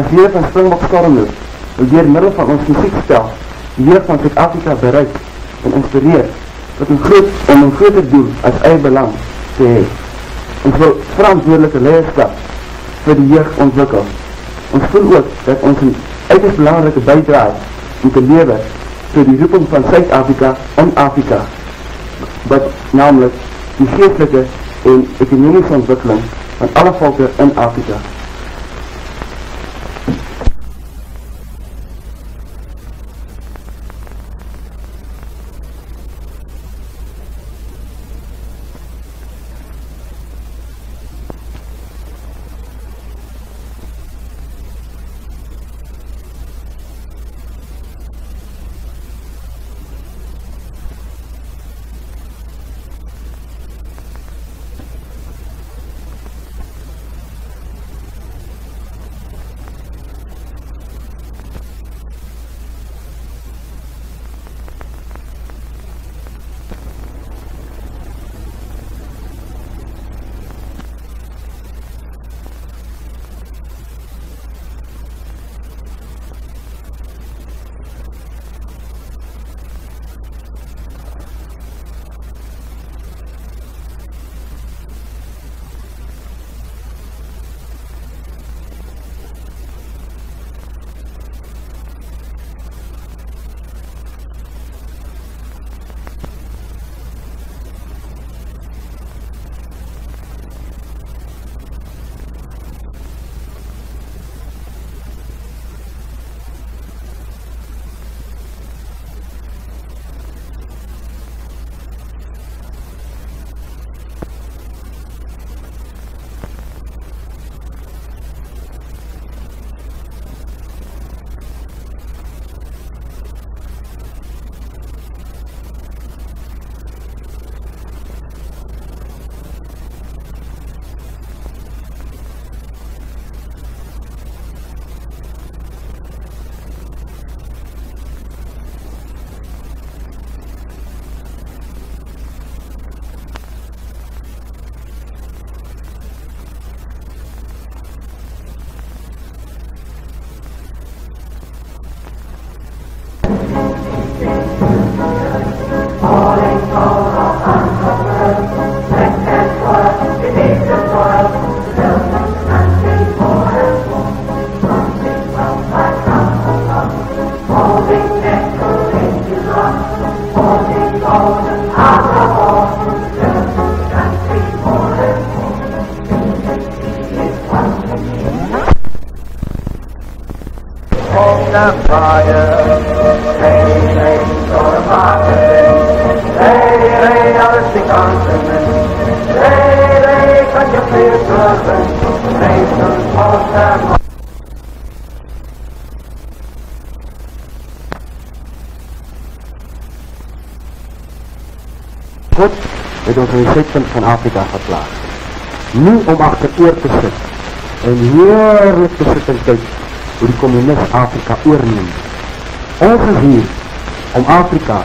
als leer van Springbok stormers, wil door middel van ons muziekstel leer van Zuid-Afrika bereik en inspireer tot een groter doel als eie belang te hê. Ons wil verantwoordelike leierskap vir die jeug ontwikkel. Ons voel ook dat ons een uiters belangrike bydrae moet lewer vir die roeping van Suid-Afrika en Afrika, wat namelijk die geestelike en ekonomiese ontwikkeling van alle volke in Afrika. God het ons in die suidpunt van Afrika geplaas. Nie om achteroor te sit, en heerlijk te sit en kyk hoe die communist Afrika oorneem. Ons is hier om Afrika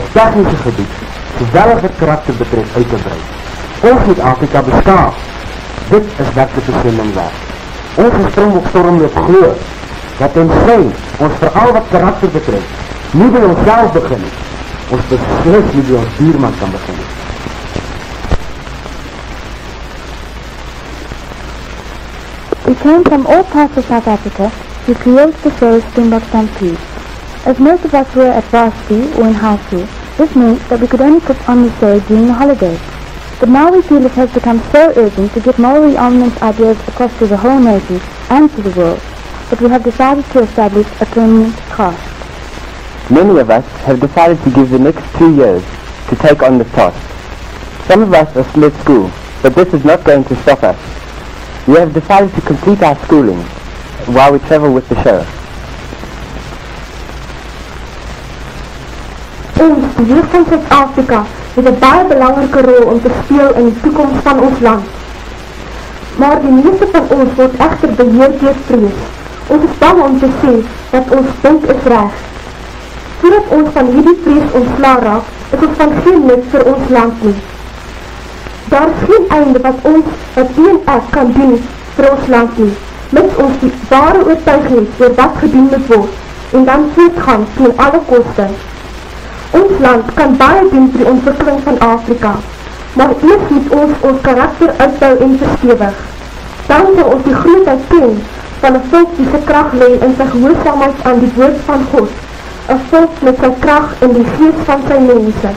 op technische gebied sowel as het karakter betref uit te brei. Ons moet Afrika bestaan. Dit is werklike bestemming werd. Ons is Springbok Stormloop glo dat tensy ons veral wat karakter betref nie by onsself begin het, ons besluit nie by ons buurman kan begin. We came from all parts of South Africa to create the first Springbok Stampede. As most of us were at varsity or in high school, this meant that we could only put on the show during the holidays. But now we feel it has become so urgent to get moral rearmament ideas across to the whole nation and to the world that we have decided to establish a permanent cast. Many of us have decided to give the next 2 years to take on the task. Some of us are still at school, but this is not going to stop us. We have decided to complete our schooling while we travel with the show. Ons, die jeug van Suid-Afrika, het 'n baie belangrike rol om te speel in die toekoms van ons land. Maar die meeste van ons word egter beheer deur vrees. Ons is bang om te sê dat ons dink is reg. Voordat ons van hierdie vrees ontslae raak, is ons van geen nut vir ons land nie. Daar is geen einde wat een ek kan doen vir ons land nie. Mit ons die ware oortuiging oor wat gedoen moet word en dan voortgaan ten alle koste. Ons land kan baie doen vir die ontwikkeling van Afrika, maar eers moet ons karakter uitbou en verstewig. Dan sal ons die grootheid ken van 'n volk die sy krag lê in sy gehoorsaamheid aan die woord van God, 'n volk met sy krag in die gees van sy mense.